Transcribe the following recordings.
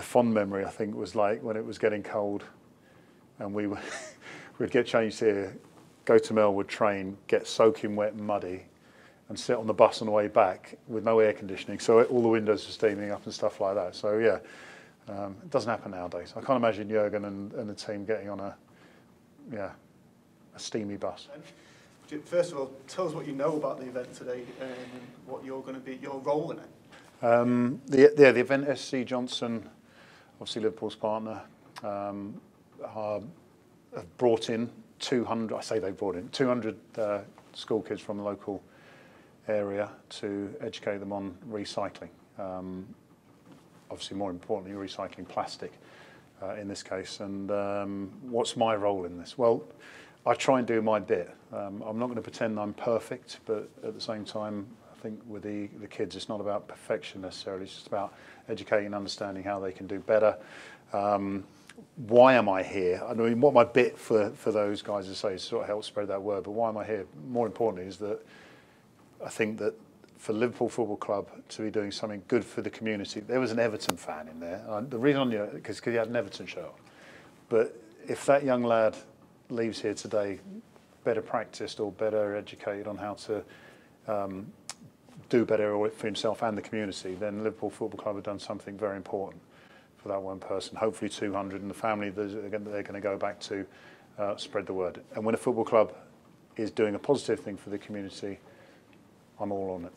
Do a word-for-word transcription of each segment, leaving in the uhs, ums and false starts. the fond memory, I think, was like when it was getting cold and we were we'd get changed here, go to Melwood, train, get soaking wet and muddy, and sit on the bus on the way back with no air conditioning, so all the windows were steaming up and stuff like that. So yeah, um, it doesn't happen nowadays. I can't imagine Jürgen and, and the team getting on a yeah a steamy bus. First of all, tell us what you know about the event today and what you're going to be your role in it. Um, the yeah, the event, S C Johnson, obviously Liverpool's partner, um, are, have brought in two hundred. I say they brought in two hundred uh, school kids from the local area to educate them on recycling. Um, obviously, more importantly, recycling plastic uh, in this case. And um, what's my role in this? Well, I try and do my bit. Um, I'm not going to pretend I'm perfect, but at the same time, I think with the, the kids, it's not about perfection necessarily. It's just about educating and understanding how they can do better. Um, why am I here? I mean, what my bit for, for those guys to say is sort of help spread that word, but why am I here? More importantly is that I think that for Liverpool Football Club to be doing something good for the community, there was an Everton fan in there. Uh, the reason on you, because he had an Everton shirt on. But if that young lad leaves here today better practiced or better educated on how to um, do better for himself and the community, then Liverpool Football Club have done something very important for that one person. Hopefully two hundred and the family that they're going to go back to, uh, spread the word. And when a football club is doing a positive thing for the community, I'm all on it.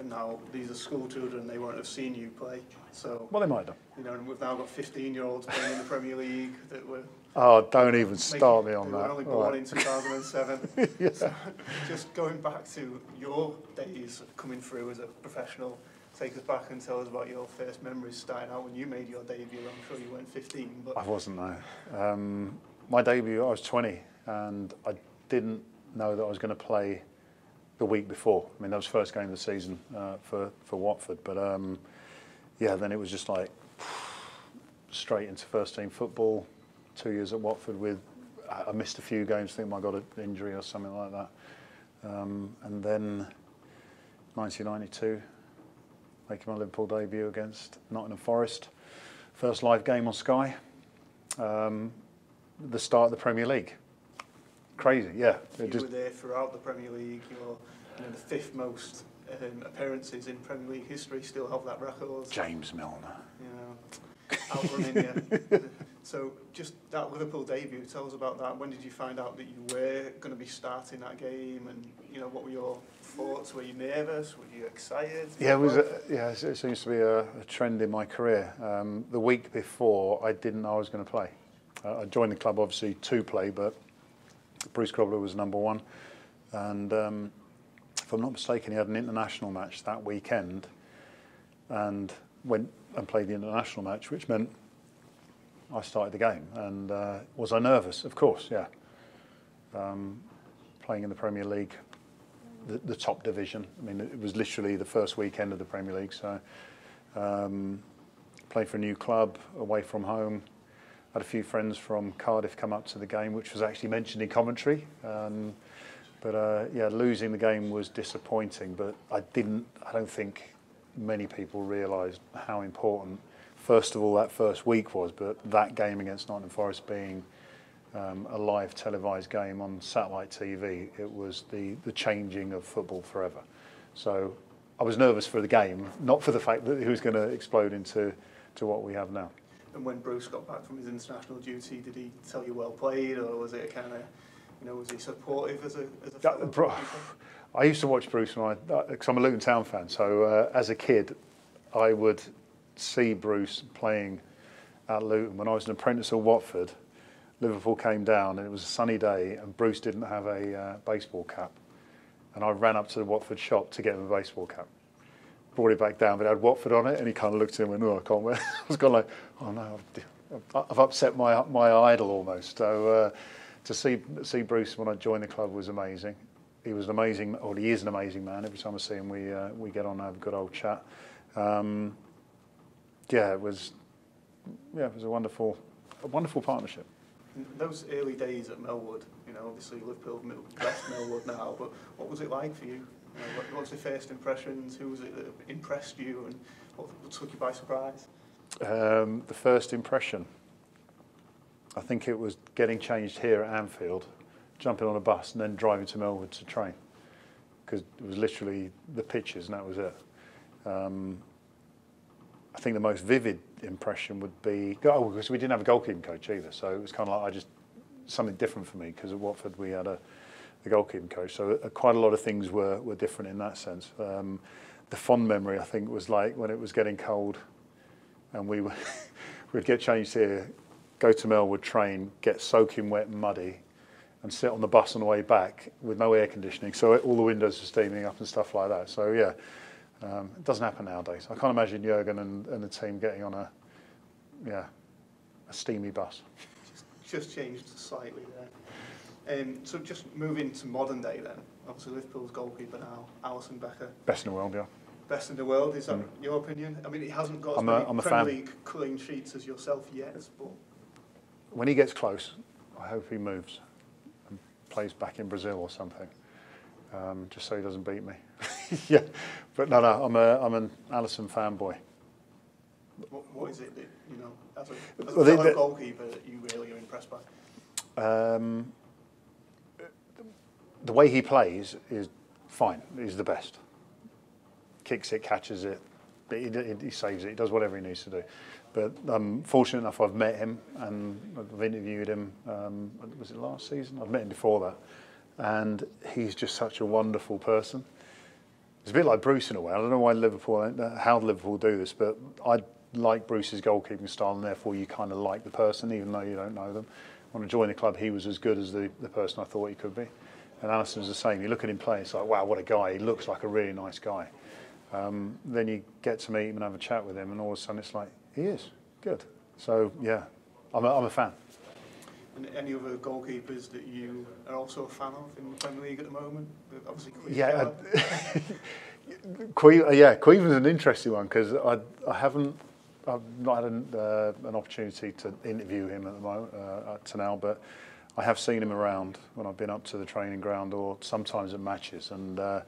And now these are school children; they won't have seen you play. So well, they might have. You know, and we've now got fifteen-year-olds playing in the Premier League that were. Oh, don't even making, start me on that. They were only born right. in two thousand seven. Yeah. So, just going back to your days coming through as a professional, take us back and tell us about your first memories starting out when you made your debut. I'm sure you weren't fifteen, but I wasn't. No, um, my debut I was twenty, and I didn't know that I was going to play the week before. I mean, that was the first game of the season uh, for, for Watford. But, um, yeah, then it was just like straight into first-team football, two years at Watford with... I missed a few games, I think I got an injury or something like that. Um, and then nineteen ninety-two, making my Liverpool debut against Nottingham Forest. First live game on Sky. Um, the start of the Premier League. Crazy, yeah. You just, were there throughout the Premier League. You're you know, the fifth most um, appearances in Premier League history. Still have that record. James Milner. You know, outrunning you. So just that Liverpool debut. Tell us about that. When did you find out that you were going to be starting that game? And you know, what were your thoughts? Were you nervous? Were you excited? Yeah, it was. A, yeah, it seems to be a, a trend in my career. Um, the week before, I didn't know I was going to play. Uh, I joined the club obviously to play, but Bruce Grobbelaar was number one, and um, if I'm not mistaken, he had an international match that weekend, and went and played the international match, which meant I started the game. And uh, was I nervous? Of course, yeah. Um, playing in the Premier League, the, the top division. I mean, it was literally the first weekend of the Premier League. So, um, played for a new club, away from home. Had a few friends from Cardiff come up to the game, which was actually mentioned in commentary. Um, but uh, yeah, losing the game was disappointing. But I didn't. I don't think many people realised how important, first of all, that first week was. But that game against Nottingham Forest being um, a live televised game on satellite T V, it was the the changing of football forever. So I was nervous for the game, not for the fact that it was going to explode into to what we have now. And when Bruce got back from his international duty, did he tell you well played, or was it kind of, you know, was he supportive as a? As a that, bro, I used to watch Bruce when I, because I'm a Luton Town fan. So uh, as a kid, I would see Bruce playing at Luton when I was an apprentice at Watford. Liverpool came down, and it was a sunny day, and Bruce didn't have a uh, baseball cap, and I ran up to the Watford shop to get him a baseball cap. Brought it back down, but it had Watford on it, and he kind of looked at him and went, "Oh, I can't wear." I was kind of like, "Oh no, I've, I've upset my my idol almost." So uh, to see see Bruce when I joined the club was amazing. He was an amazing, or he is an amazing man. Every time I see him, we uh, we get on and have a good old chat. Um, yeah, it was yeah, it was a wonderful, a wonderful partnership. In those early days at Melwood, you know, obviously Liverpool, West Melwood now, but what was it like for you? You know, what, what's your first impressions? Who was it that impressed you, and what, what took you by surprise? Um, the first impression. I think it was getting changed here at Anfield, jumping on a bus and then driving to Melwood to train, because it was literally the pitches and that was it. Um, I think the most vivid impression would be, oh, because we didn't have a goalkeeping coach either, so it was kind of like I just, something different for me, because at Watford we had a, a goalkeeping coach, so uh, quite a lot of things were, were different in that sense. Um, the fond memory, I think, was like when it was getting cold and we were we'd get changed here, go to Melwood, train, get soaking wet and muddy, and sit on the bus on the way back with no air conditioning, so all the windows were steaming up and stuff like that. So yeah, um, it doesn't happen nowadays. I can't imagine Jürgen and, and the team getting on a yeah a steamy bus. Just, just changed slightly there. Um, so just moving to modern day then. Obviously Liverpool's goalkeeper now, Alisson Becker. Best in the world, yeah. Best in the world, is that mm. your opinion? I mean, it hasn't got as many Premier League clean sheets as yourself yet, but... When he gets close, I hope he moves and plays back in Brazil or something, um, just so he doesn't beat me. Yeah, but no, no, I'm, a, I'm an Alisson fanboy. What, what is it that, you know, as a, as a well, fellow the, goalkeeper that you really are impressed by? Um, the way he plays is fine, he's the best. Kicks it, catches it, he, he saves it, he does whatever he needs to do. But um, fortunate enough, I've met him and I've interviewed him, um, was it last season? I've met him before that. And he's just such a wonderful person. It's a bit like Bruce in a way. I don't know why Liverpool, how Liverpool do this, but I like Bruce's goalkeeping style, and therefore you kind of like the person, even though you don't know them. When I joined the club, he was as good as the, the person I thought he could be. And Alisson's the same. You look at him play, it's like, wow, what a guy. He looks like a really nice guy. Um, then you get to meet him and have a chat with him, and all of a sudden it's like, he is good. So yeah, I'm a, I'm a fan. And any other goalkeepers that you are also a fan of in the Premier League at the moment? Obviously, Kochi. Yeah, Kochi, yeah, Kochi's an interesting one because I I haven't I've not had an, uh, an opportunity to interview him at the moment uh, to now, but I have seen him around when I've been up to the training ground or sometimes at matches and. Uh,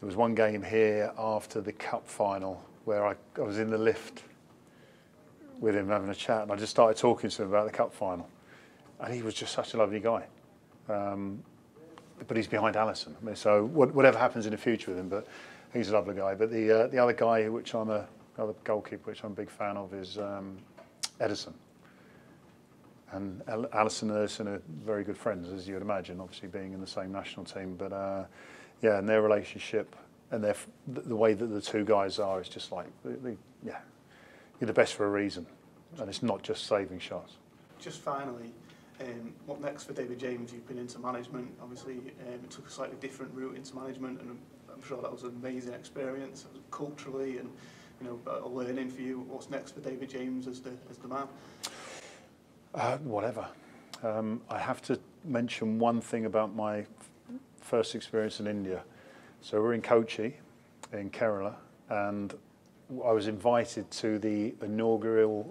There was one game here after the cup final where I, I was in the lift with him having a chat, and I just started talking to him about the cup final, and he was just such a lovely guy. Um, but he's behind Alisson, I mean, so what, whatever happens in the future with him, but he's a lovely guy. But the uh, the other guy, which I'm a other goalkeeper, which I'm a big fan of, is um, Ederson. And Alisson and Ederson are very good friends, as you would imagine, obviously being in the same national team, but. Uh, Yeah, and their relationship and their the way that the two guys are is just like, they, they, yeah, you're the best for a reason, and it's not just saving shots. Just finally, um, what next for David James? You've been into management, obviously. Um, it took a slightly different route into management, and I'm sure that was an amazing experience culturally, and you know, a learning for you. What's next for David James as the as the man? Uh, whatever. Um, I have to mention one thing about my. First experience in India. So we're in Kochi, in Kerala, and I was invited to the inaugural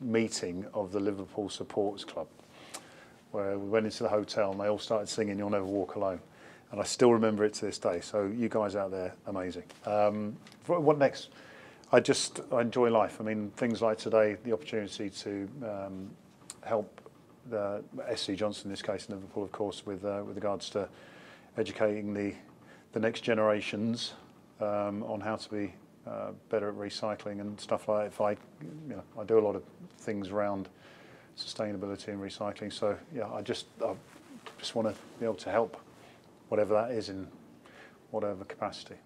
meeting of the Liverpool Supporters Club, where we went into the hotel and they all started singing You'll Never Walk Alone. And I still remember it to this day. So you guys out there, amazing. Um, what next? I just I enjoy life. I mean, things like today, the opportunity to um, help the S C Johnson, in this case in Liverpool, of course, with, uh, with regards to educating the, the next generations um, on how to be uh, better at recycling and stuff like that. If I, you know, I do a lot of things around sustainability and recycling. So yeah, I just, I just want to be able to help, whatever that is in whatever capacity.